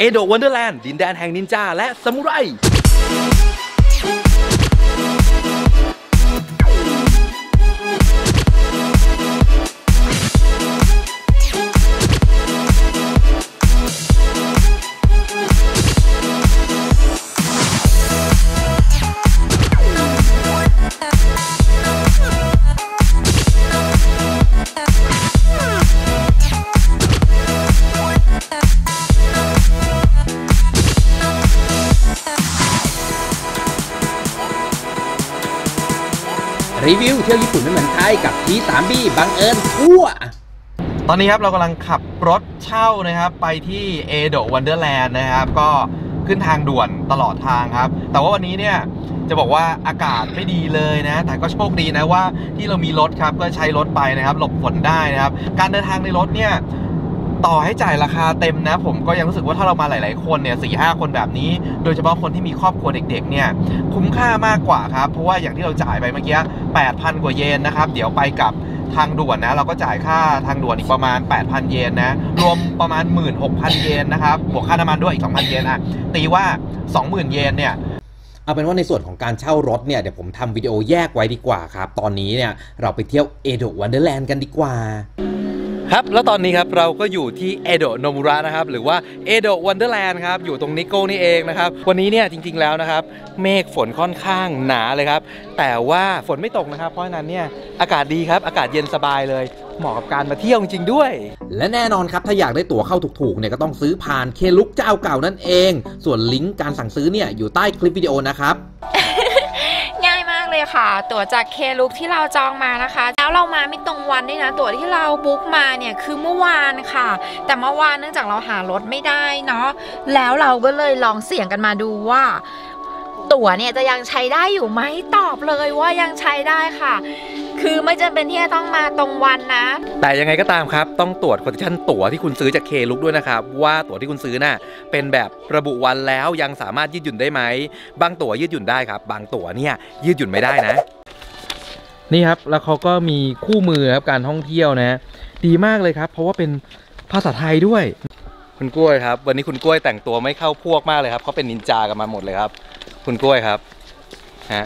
เอโดะวันเดอร์แลนด์ดินแดนแห่งนินจาและซามูไรรีวิวเที่ยวญี่ปุ่นไม่เหมือนไทยกับที3บีบังเอิญทั่วตอนนี้ครับเรากำลังขับรถเช่านะครับไปที่เอโดะวันเดอร์แลนด์นะครับก็ขึ้นทางด่วนตลอดทางครับแต่ว่าวันนี้เนี่ยจะบอกว่าอากาศไม่ดีเลยนะแต่ก็โชคดีนะว่าที่เรามีรถครับก็ใช้รถไปนะครับหลบฝนได้นะครับการเดินทางในรถเนี่ยต่อให้จ่ายราคาเต็มนะผมก็ยังรู้สึกว่าถ้าเรามาหลายๆคนเนี่ย4-5 คนแบบนี้โดยเฉพาะคนที่มีครอบครัวเด็กๆเนี่ยคุ้มค่ามากกว่าครับเพราะว่าอย่างที่เราจ่ายไปเมื่อกี้ 8,000 กว่าเยนนะครับเดี๋ยวไปกับทางด่วนนะเราก็จ่ายค่าทางด่วนอีกประมาณ 8,000 เยนนะรวมประมาณ 16,000 เยนนะครับบวกค่าน้ำมันด้วยอีก 2,000 เยนอ่ะตีว่า 20,000 เยนเนี่ยเอาเป็นว่าในส่วนของการเช่ารถเนี่ยเดี๋ยวผมทำวิดีโอแยกไว้ดีกว่าครับตอนนี้เนี่ยเราไปเที่ยวเอโดะวันเดอร์แลนด์กันดีกว่าครับแล้วตอนนี้ครับเราก็อยู่ที่เอโดะโนมุระนะครับหรือว่าเอโดะวันเดอร์แลนด์ครับอยู่ตรงนิโก้นี่เองนะครับวันนี้เนี่ยจริงๆแล้วนะครับเมฆฝนค่อนข้างหนาเลยครับแต่ว่าฝนไม่ตกนะครับเพราะฉะนั้นเนี่ยอากาศดีครับอากาศเย็นสบายเลยเหมาะกับการมาเที่ยวจริงๆด้วยและแน่นอนครับถ้าอยากได้ตั๋วเข้าถูกๆเนี่ยก็ต้องซื้อผ่านเคลุกเจ้าเก่านั่นเองส่วนลิงก์การสั่งซื้อเนี่ยอยู่ใต้คลิปวิดีโอนะครับ ง่ายมากเลยค่ะตั๋วจากเคลุกที่เราจองมานะคะแล้วเรามาไม่ตรงวันด้วยนะตั๋วที่เราบุ๊กมาเนี่ยคือเมื่อวานค่ะแต่เมื่อวานเนื่องจากเราหารถไม่ได้เนาะแล้วเราก็เลยลองเสี่ยงกันมาดูว่าตั๋วเนี่ยจะยังใช้ได้อยู่ไหมตอบเลยว่ายังใช้ได้ค่ะคือไม่จำเป็นที่จะต้องมาตรงวันนะแต่ยังไงก็ตามครับต้องตรวจคอนดิชั่นตั๋วที่คุณซื้อจากเคลุกด้วยนะครับว่าตั๋วที่คุณซื้อน่ะเป็นแบบระบุวันแล้วยังสามารถยืดหยุ่นได้ไหมบางตั๋วยืดหยุ่นได้ครับบางตั๋วเนี่ยยืดหยุ่นไม่ได้นะนี่ครับแล้วเขาก็มีคู่มือครับการท่องเที่ยวนะดีมากเลยครับเพราะว่าเป็นภาษาไทยด้วยคุณกล้วยครับวันนี้คุณกล้วยแต่งตัวไม่เข้าพวกมากเลยครับเขาเป็นนินจากันมาหมดเลยครับคุณกล้วยครับ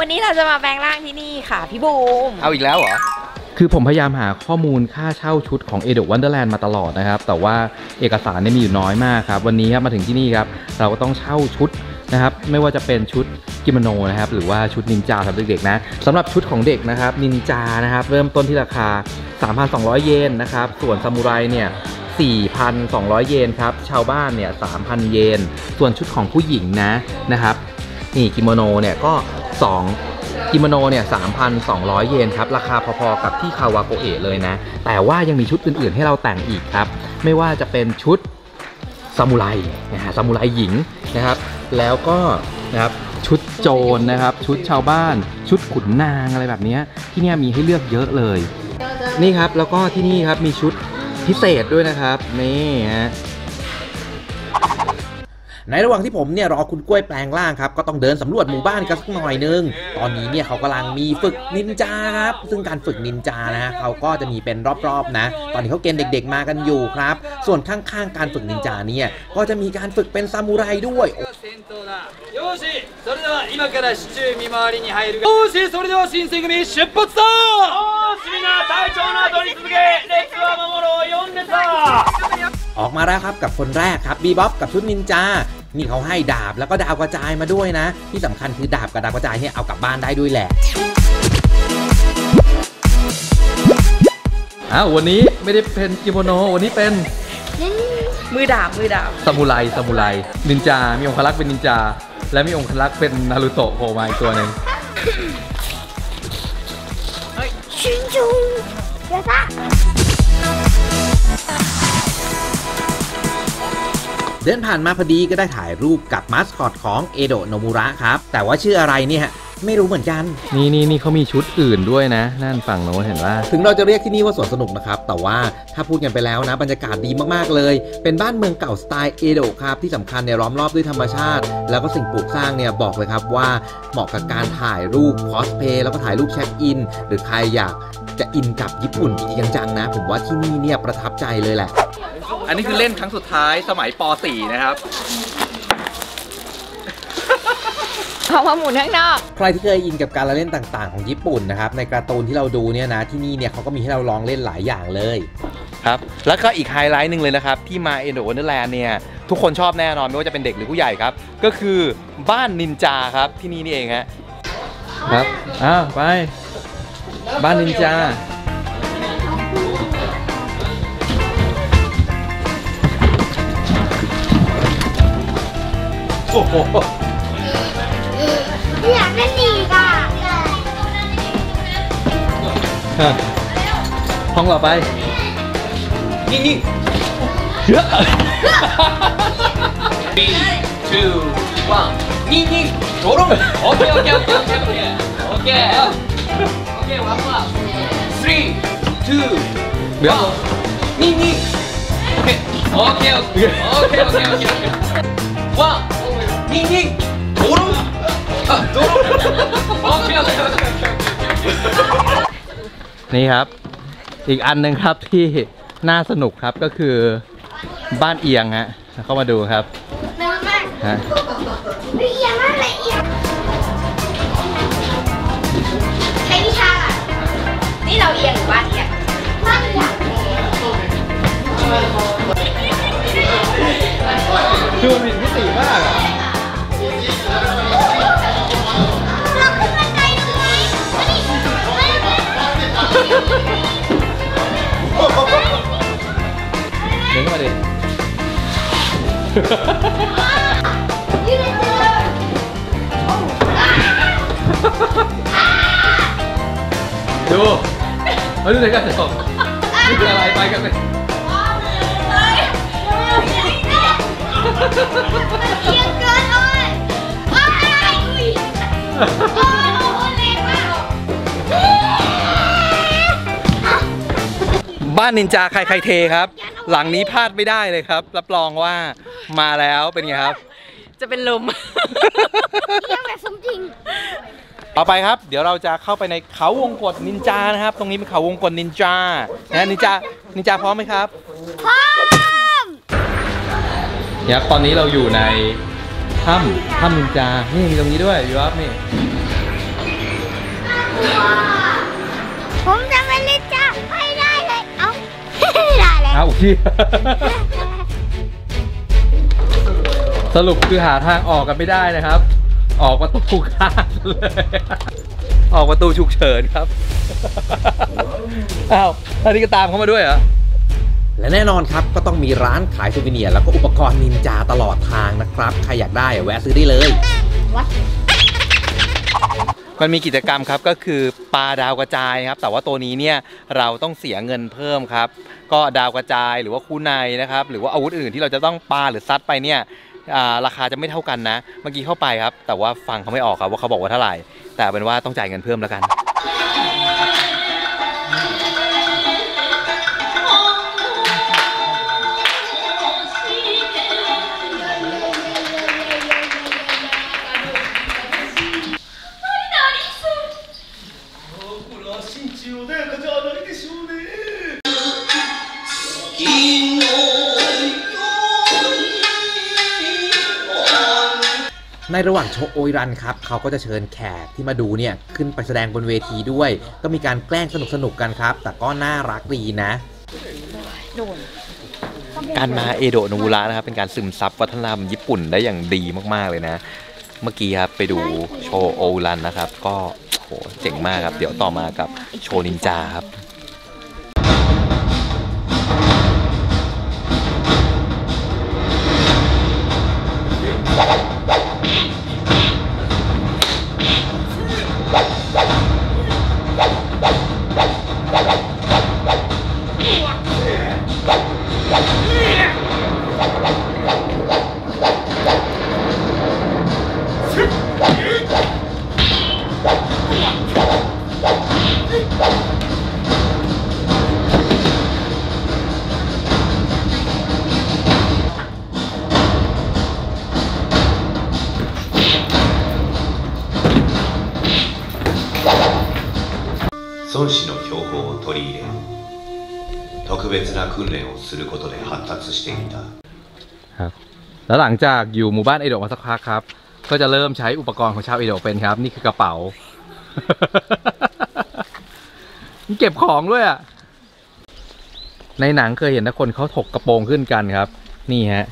วันนี้เราจะมาแปลงร่างที่นี่ค่ะพี่บูมเอาอีกแล้วเหรอคือผมพยายามหาข้อมูลค่าเช่าชุดของเอโดะวันเดอร์แลนด์มาตลอดนะครับแต่ว่าเอกสารเนี่ยมีอยู่น้อยมากครับวันนี้ครับมาถึงที่นี่ครับเราก็ต้องเช่าชุดนะครับไม่ว่าจะเป็นชุดกิโมโนนะครับหรือว่าชุดนินจาสำหรับเด็กๆนะสำหรับชุดของเด็กนะครับนินจานะครับเริ่มต้นที่ราคา 3,200 เยนนะครับส่วนซามูไรเนี่ย 4,200 เยนครับชาวบ้านเนี่ย 3,000 เยนส่วนชุดของผู้หญิงนะครับนี่กิโมโนเนี่ยก็2กิโมโนเนี่ย 3,200 เยนครับราคาพอๆกับที่คาวาโกเอะเลยนะแต่ว่ายังมีชุดอื่นๆให้เราแต่งอีกครับไม่ว่าจะเป็นชุดซามูไรนะฮะซามูไรหญิงนะครับแล้วก็นะครับชุดโจรนะครับชุดชาวบ้านชุดขุนนางอะไรแบบนี้ที่นี่มีให้เลือกเยอะเลยนี่ครับแล้วก็ที่นี่ครับมีชุดพิเศษด้วยนะครับนี่ฮะในระหว่างที่ผมเนี่ยรอคุณกล้วยแปลงร่างครับก็ต้องเดินสำรวจหมู่บ้านกันสักหน่อยนึงตอนนี้เนี่ยเขากำลังมีฝึกนินจาครับซึ่งการฝึกนินจานะเขาก็จะมีเป็นรอบๆนะตอนนี้เขาเกณฑ์เด็กๆมากันอยู่ครับส่วนข้างๆการฝึกนินจาเนี่ยก็จะมีการฝึกเป็นซามูไรด้วยออกมาแล้วครับกับคนแรกครับบีบ๊อบกับชุดนินจานี่เขาให้ดาบแล้วก็ดาวกระจายมาด้วยนะที่สำคัญคือดาบกับดาวกระจายเนี่ยเอากลับบ้านได้ด้วยแหละอ้าววันนี้ไม่ได้เป็นกิโมโนวันนี้เป็นมือดาบซามูไรนินจามีองคลักษ์เป็นนินจาและมีองคลักษ์เป็นนารูโตะโผล่มาอีกตัวหนึ่งชินจูเยอะจ้าเดินผ่านมาพอดีก็ได้ถ่ายรูปกับมาสคอตของเอโดะโนมุระครับแต่ว่าชื่ออะไรเนี่ยไม่รู้เหมือนกันนี่เขามีชุดอื่นด้วยนะนั่นฝั่งโน้นเห็นว่าถึงเราจะเรียกที่นี่ว่าสวนสนุกนะครับแต่ว่าถ้าพูดกันไปแล้วนะบรรยากาศดีมากๆเลยเป็นบ้านเมืองเก่าสไตล์เอโดะครับที่สำคัญในล้อมรอบด้วยธรรมชาติแล้วก็สิ่งปลูกสร้างเนี่ยบอกเลยครับว่าเหมาะกับการถ่ายรูปคอสเพย์แล้วก็ถ่ายรูปเช็คอินหรือใครอยากจะอินกับญี่ปุ่นจริงๆจังๆนะผมว่าที่นี่เนี่ยประทับใจเลยแหละ อันนี้คือเล่นครั้งสุดท้ายสมัยป .4 นะครับพอมาหมุนข้างนอกใครที่เคยอินกับการละเล่นต่างๆของญี่ปุ่นนะครับในการ์ตูนที่เราดูเนี่ยนะที่นี่เนี่ยเขาก็มีให้เราลองเล่นหลายอย่างเลยครับแล้วก็อีกไฮไลท์หนึ่งเลยนะครับที่มาเอ็นโดวันเดอร์แลนด์เนี่ยทุกคนชอบแน่นอนไม่ว่าจะเป็นเด็กหรือผู้ใหญ่ครับก็คือบ้านนินจาครับที่นี่นี่เองฮะครับอ้าวไปบ้านนินจาโอ้โหอยากเล่นดีกว่าห้องเราไปยิงยิงเยอะ 3, 2, 1ยิงยิงโถ่ลงโอเคโอเคโอเคโอเคโอเคโอเควางว่า 3, 2, 1ยิงยิงโอเคโอเคโอเคโอเคโอเควางยิงยิงโถ่ลงนี่ครับอีกอันหนึ่งครับที่น่าสนุกครับก็คือบ้านเอียงฮะเข้ามาดูครับฮะเอียงมากเลยเอียงใครพิชาอ่ะนี่เราเอียงหรือบ้านเอียงบ้านเอียงดูมีมิติมากเดินมาดิดูเอาดูในการสอบนี่คืออะไรไปกันเลยเยี่ยมเกินเลยว้ายอุ้ยบ้านนินจาใครใครเทครับหลังนี้พลาดไม่ได้เลยครับรับรองว่ามาแล้วเป็นไงครับจะเป็นลมเยี่ยมแบบสมจริงต่อไปครับเดี๋ยวเราจะเข้าไปในเขาวงกตนินจานะครับตรงนี้เป็นเขาวงกตนินจานะนินจาพร้อมไหมครับพร้อมครับตอนนี้เราอยู่ในถ้ำนินจานี่มีตรงนี้ด้วยอยู่ครับนี่ผมจะเป็นนินจาให้ได้เลยเอาขี้สรุปคือหาทางออกกันไม่ได้นะครับออกประตูฉุกเฉินเลยออกประตูฉุกเฉินครับอ้าวอันนี้ก็ตามเข้ามาด้วยเหรอและแน่นอนครับก็ต้องมีร้านขายซูเวเนียร์แล้วก็อุปกรณ์นินจาตลอดทางนะครับใครอยากได้แวะซื้อได้เลยมันมีกิจกรรมครับก็คือปลาดาวกระจายครับแต่ว่าตัวนี้เนี่ยเราต้องเสียเงินเพิ่มครับก็ดาวกระจายหรือว่าคู่ในนะครับหรือว่าอาวุธอื่นที่เราจะต้องปลาหรือซัดไปเนี่ยราคาจะไม่เท่ากันนะเมื่อกี้เข้าไปครับแต่ว่าฟังเขาไม่ออกครับว่าเขาบอกว่าเท่าไหร่แต่เป็นว่าต้องจ่ายเงินเพิ่มแล้วกันในระหว่างโชว์โอยรันครับเขาก็จะเชิญแขกที่มาดูเนี่ยขึ้นไปแสดงบนเวทีด้วยก็มีการแกล้งสนุกกันครับแต่ก็น่ารักดีนะการมาเอโดะโนบุระนะครับเป็นการซึมซับวัฒนธรรมญี่ปุ่นได้อย่างดีมากๆเลยนะเมื่อกี้ครับไปดูโชว์โอรันนะครับก็โหเจ๋งมากครับเดี๋ยวต่อมากับโชว์นินจาครับ孫子の標語を取り入れ特別な訓練をすることで発達していた。ครับแล้วหลังจากอยู่หมู่บ้านเอโดะมาสักพักครับก็จะเริ่มใช้อุปกรณ์ของชาวเอโดะเป็นครับนี่คือกระเป๋าเก็บของด้วยอ่ะในหนังเคยเห็นนะคนเขาถกกระโปรงขึ้นกันครับนี่ฮะ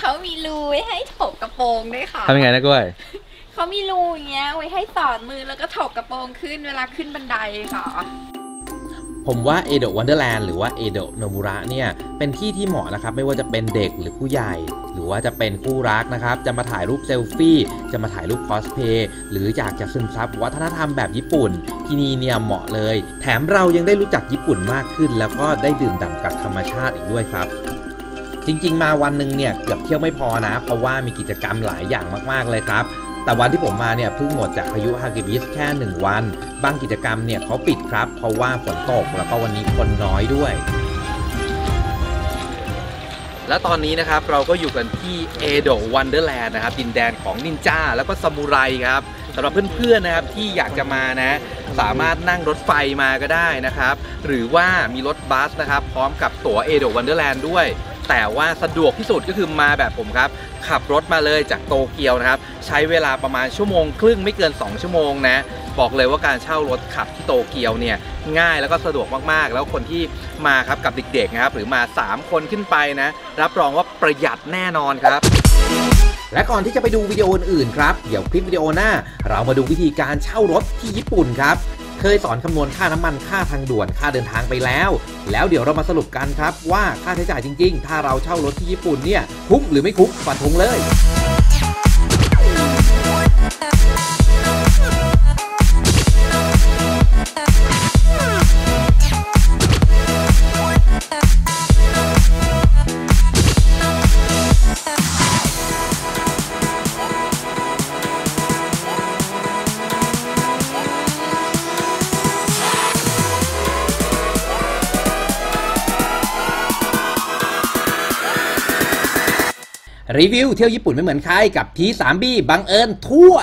เขามีรูไว้ให้ถกกระโปรงด้วยค่ะทำยังไงนะกล้วยเขามีรูอย่างเงี้ยไว้ให้สอดมือแล้วก็ถกกระโปรงขึ้นเวลาขึ้นบันไดค่ะผมว่าเอโดะวันเดอร์แลนด์หรือว่าเอโดะโนบุระเนี่ยเป็นที่ที่เหมาะนะครับไม่ว่าจะเป็นเด็กหรือผู้ใหญ่หรือว่าจะเป็นคู่รักนะครับจะมาถ่ายรูปเซลฟี่จะมาถ่ายรูปคอสเพย์หรืออยากจะซึมซับวัฒนธรรมแบบญี่ปุ่นที่นี่เนี่ยเหมาะเลยแถมเรายังได้รู้จักญี่ปุ่นมากขึ้นแล้วก็ได้ดื่มด่ำกับธรรมชาติอีกด้วยครับจริงๆมาวันหนึ่งเนี่ยเกือบเที่ยวไม่พอนะเพราะว่ามีกิจกรรมหลายอย่างมากๆเลยครับแต่วันที่ผมมาเนี่ยเพิ่งหมดจากพายุฮากิบิสแค่1วันบางกิจกรรมเนี่ยเขาปิดครับเพราะว่าฝนตกแล้วก็วันนี้คนน้อยด้วยและตอนนี้นะครับเราก็อยู่กันที่เอโดะวันเดอร์แลนด์นะครับดินแดนของนินจาแล้วก็ซามูไรครับสำหรับเพื่อนๆนะครับที่อยากจะมานะสามารถนั่งรถไฟมาก็ได้นะครับหรือว่ามีรถบัสนะครับพร้อมกับตั๋วเอโดะวันเดอร์แลนด์ด้วยแต่ว่าสะดวกที่สุดก็คือมาแบบผมครับขับรถมาเลยจากโตเกียวนะครับใช้เวลาประมาณชั่วโมงครึ่งไม่เกิน2ชั่วโมงนะบอกเลยว่าการเช่ารถขับที่โตเกียวเนี่ยง่ายแล้วก็สะดวกมากๆแล้วคนที่มาครับกับเด็กๆนะครับหรือมา3คนขึ้นไปนะรับรองว่าประหยัดแน่นอนครับและก่อนที่จะไปดูวิดีโออื่นครับเดี๋ยวคลิปวิดีโอหน้าเรามาดูวิธีการเช่ารถที่ญี่ปุ่นครับเคยสอนคำนวณค่าน้ำมันค่าทางด่วนค่าเดินทางไปแล้วเดี๋ยวเรามาสรุปกันครับว่าค่าใช้จ่ายจริงๆถ้าเราเช่ารถที่ญี่ปุ่นเนี่ยคุ้มหรือไม่คุ้มฟันธงเลยรีวิวเที่ยวญี่ปุ่นไม่เหมือนใครกับที 3B บังเอิญทั่ว